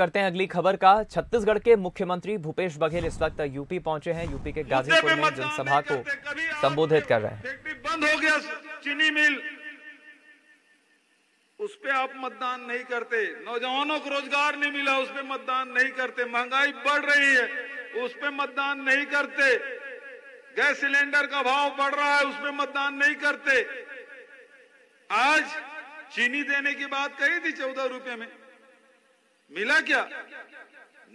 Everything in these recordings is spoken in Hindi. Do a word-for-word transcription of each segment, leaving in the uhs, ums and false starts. करते हैं अगली खबर का। छत्तीसगढ़ के मुख्यमंत्री भूपेश बघेल इस वक्त यूपी पहुंचे हैं। यूपी के गाजीपुर में जनसभा को संबोधित कर रहे हैं। फैक्ट्री बंद हो गया, चीनी मिल, उस पे आप मतदान नहीं करते। नौजवानों को रोजगार नहीं मिला, उस पे मतदान नहीं करते। महंगाई बढ़ रही है, उस पे मतदान नहीं करते। गैस सिलेंडर का भाव बढ़ रहा है, उस पे मतदान नहीं करते। आज चीनी देने की बात कही थी चौदह रुपए में, मिला क्या?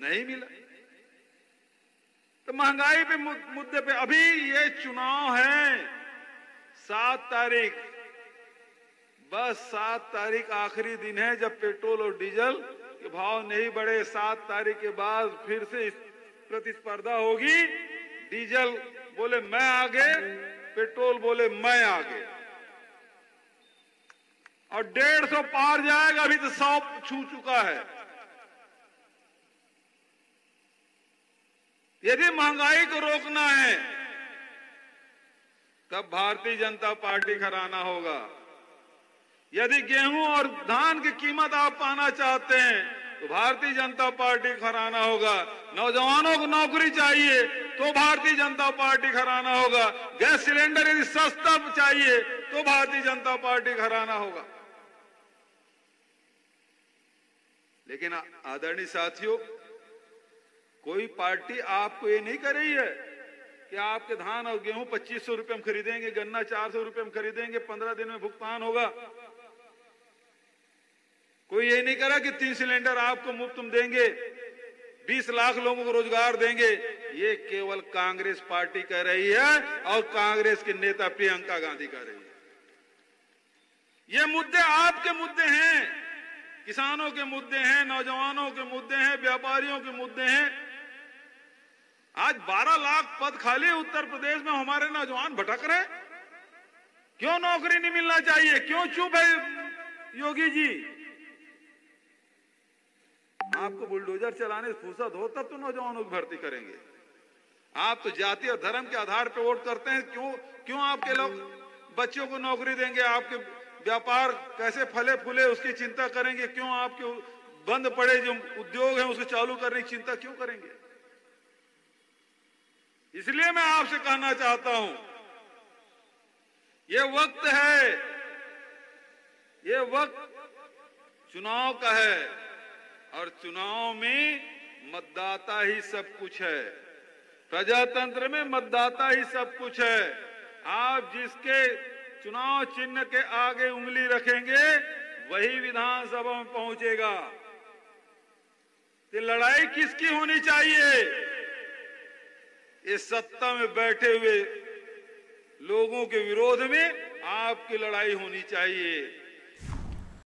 नहीं मिला। तो महंगाई पे मुद्दे पे अभी ये चुनाव है, सात तारीख बस सात तारीख आखिरी दिन है जब पेट्रोल और डीजल के भाव नहीं बढ़े। सात तारीख के बाद फिर से प्रतिस्पर्धा होगी। डीजल बोले मैं आगे, पेट्रोल बोले मैं आगे, और डेढ़ सौ पार जाएगा। अभी तो सौ छू चुका है। यदि महंगाई को रोकना है तब भारतीय जनता पार्टी का कराना होगा। यदि गेहूं और धान की कीमत आप पाना चाहते हैं तो भारतीय जनता पार्टी खराना होगा। नौजवानों को नौकरी चाहिए तो भारतीय जनता पार्टी खराना होगा। गैस सिलेंडर यदि सस्ता चाहिए तो भारतीय जनता पार्टी खराना होगा। लेकिन आदरणीय साथियों, कोई पार्टी आपको ये नहीं कर रही है कि आपके धान और गेहूं पच्चीस सौ रुपये में खरीदेंगे, गन्ना चार सौ रुपये में खरीदेंगे, पंद्रह दिन में भुगतान होगा। कोई ये नहीं करा कि तीन सिलेंडर आपको मुफ्त में देंगे, बीस लाख लोगों को रोजगार देंगे। ये केवल कांग्रेस पार्टी कह रही है और कांग्रेस के नेता प्रियंका गांधी कह रही है। ये मुद्दे आपके मुद्दे हैं, किसानों के मुद्दे हैं, नौजवानों के मुद्दे हैं, व्यापारियों के मुद्दे हैं। आज बारह लाख पद खाली उत्तर प्रदेश में, हमारे नौजवान भटक रहे। क्यों नौकरी नहीं मिलना चाहिए? क्यों चुप है योगी जी? आपको बुलडोजर चलाने से फुर्सत हो तब तो नौजवानों की भर्ती करेंगे। आप तो जाति और धर्म के आधार पर वोट करते हैं। क्यों क्यों आपके लोग बच्चों को नौकरी देंगे? आपके व्यापार कैसे फले फूले उसकी चिंता करेंगे? क्यों आपके बंद पड़े जो उद्योग हैं उसको चालू करने की चिंता क्यों करेंगे? इसलिए मैं आपसे कहना चाहता हूं, ये वक्त है, ये वक्त चुनाव का है, और चुनाव में मतदाता ही सब कुछ है। प्रजातंत्र में मतदाता ही सब कुछ है। आप जिसके चुनाव चिन्ह के आगे उंगली रखेंगे वही विधानसभा में पहुंचेगा। तो लड़ाई किसकी होनी चाहिए? इस सत्ता में बैठे हुए लोगों के विरोध में आपकी लड़ाई होनी चाहिए।